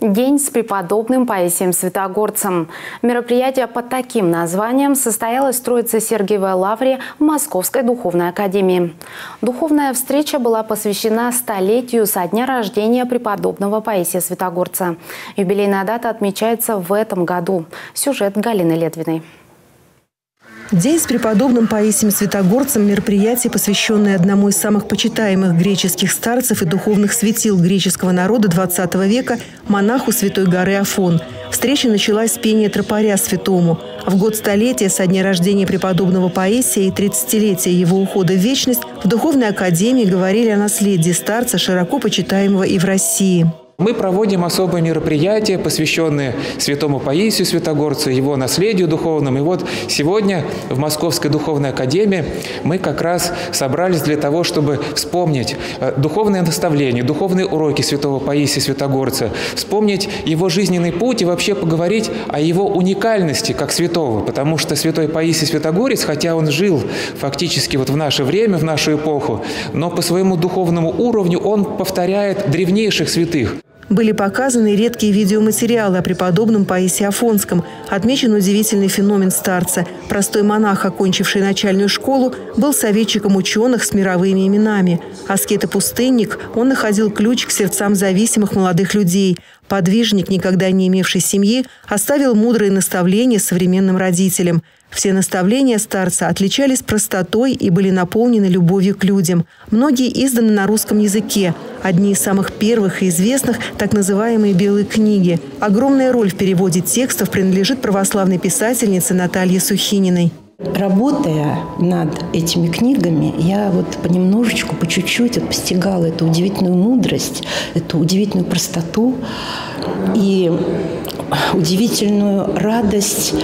День с преподобным Паисием Святогорцем. Мероприятие под таким названием состоялось в Троице-Сергиевой лавре в Московской духовной академии. Духовная встреча была посвящена столетию со дня рождения преподобного Паисия Святогорца. Юбилейная дата отмечается в этом году. Сюжет Галины Ледвиной. День с преподобным Паисием Святогорцем – мероприятие, посвященное одному из самых почитаемых греческих старцев и духовных светил греческого народа XX века – монаху Святой горы Афон. Встреча началась с пения тропаря святому. В год столетия со дня рождения преподобного Паисия и 30-летия его ухода в вечность в Духовной академии говорили о наследии старца, широко почитаемого и в России. Мы проводим особое мероприятие, посвященное святому Паисию Святогорцу, его наследию духовному. И вот сегодня в Московской духовной академии мы как раз собрались для того, чтобы вспомнить духовные наставления, духовные уроки святого Паисия Святогорца, вспомнить его жизненный путь и вообще поговорить о его уникальности как святого. Потому что святой Паисий Святогорец, хотя он жил фактически вот в наше время, в нашу эпоху, но по своему духовному уровню он повторяет древнейших святых. Были показаны редкие видеоматериалы о преподобном Паисии Афонском. Отмечен удивительный феномен старца. Простой монах, окончивший начальную школу, был советчиком ученых с мировыми именами. Аскет и пустынник, он находил ключ к сердцам зависимых молодых людей. Подвижник, никогда не имевший семьи, оставил мудрые наставления современным родителям. Все наставления старца отличались простотой и были наполнены любовью к людям. Многие изданы на русском языке. Одни из самых первых и известных – так называемые «белые книги». Огромная роль в переводе текстов принадлежит православной писательнице Наталье Сухининой. Работая над этими книгами, я вот понемножечку, по чуть-чуть постигала эту удивительную мудрость, эту удивительную простоту и удивительную радость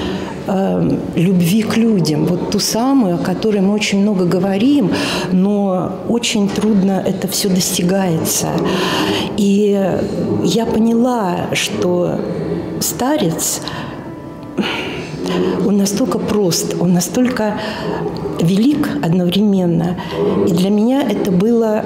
любви к людям. Вот ту самую, о которой мы очень много говорим, но очень трудно это все достигается. И я поняла, что старец, он настолько прост, он настолько велик одновременно. И для меня это было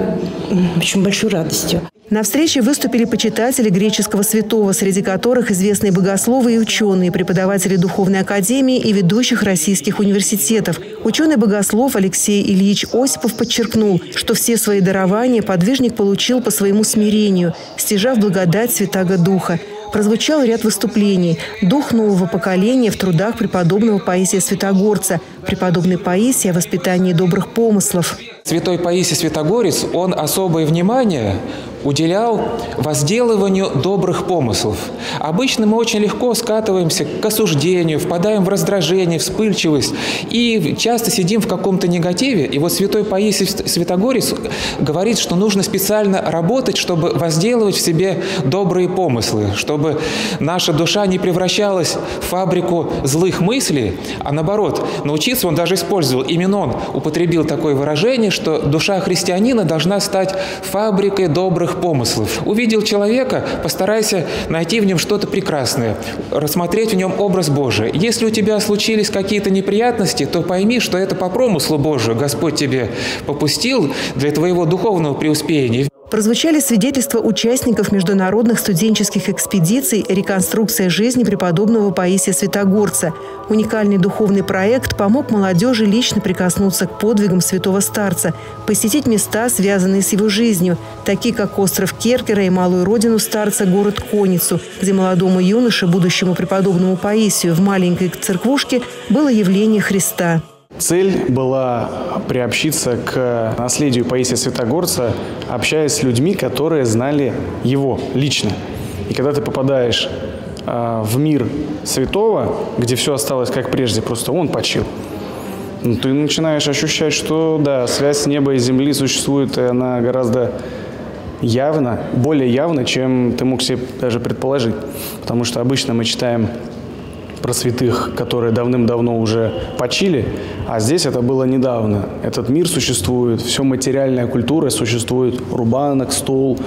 очень большой радостью. На встрече выступили почитатели греческого святого, среди которых известные богословы и ученые, преподаватели Духовной академии и ведущих российских университетов. Ученый-богослов Алексей Ильич Осипов подчеркнул, что все свои дарования подвижник получил по своему смирению, стяжав благодать Святаго Духа. Прозвучал ряд выступлений. Дух нового поколения в трудах преподобного Паисия Святогорца. Преподобный Паисий о воспитании добрых помыслов. Святой Паисий Святогорец, он особое внимание уделял возделыванию добрых помыслов. Обычно мы очень легко скатываемся к осуждению, впадаем в раздражение, вспыльчивость и часто сидим в каком-то негативе. И вот святой Паисий Святогорец говорит, что нужно специально работать, чтобы возделывать в себе добрые помыслы, чтобы наша душа не превращалась в фабрику злых мыслей, а наоборот, научиться он даже использовал. Именно он употребил такое выражение, что душа христианина должна стать фабрикой добрых помыслов. Увидел человека, постарайся найти в нем что-то прекрасное, рассмотреть в нем образ Божий. Если у тебя случились какие-то неприятности, то пойми, что это по промыслу Божию Господь тебе попустил для твоего духовного преуспения. Прозвучали свидетельства участников международных студенческих экспедиций «Реконструкция жизни преподобного Паисия Святогорца». Уникальный духовный проект помог молодежи лично прикоснуться к подвигам святого старца, посетить места, связанные с его жизнью, такие как остров Керкера и малую родину старца город Конницу, где молодому юноше, будущему преподобному Паисию в маленькой церквушке, было явление Христа. Цель была приобщиться к наследию Паисия Святогорца, общаясь с людьми, которые знали его лично. И когда ты попадаешь в мир святого, где все осталось как прежде, просто он почил, ты начинаешь ощущать, что да, связь неба и земли существует, и она гораздо явна, более явна, чем ты мог себе даже предположить. Потому что обычно мы читаем про святых, которые давным-давно уже почили, а здесь это было недавно. Этот мир существует, все материальная культура существует, рубанок, стол,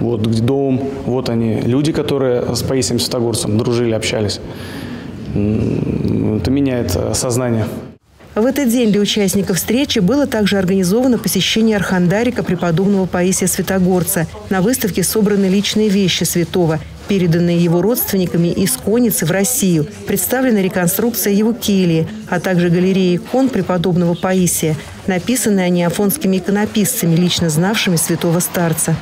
вот дом, вот они, люди, которые с Паисием Святогорцем дружили, общались. Это меняет сознание. В этот день для участников встречи было также организовано посещение Архандарика преподобного Паисия Святогорца. На выставке собраны личные вещи святого – переданные его родственниками из Конницы в Россию. Представлена реконструкция его кельи, а также галерея икон преподобного Паисия. Написаны они афонскими иконописцами, лично знавшими святого старца.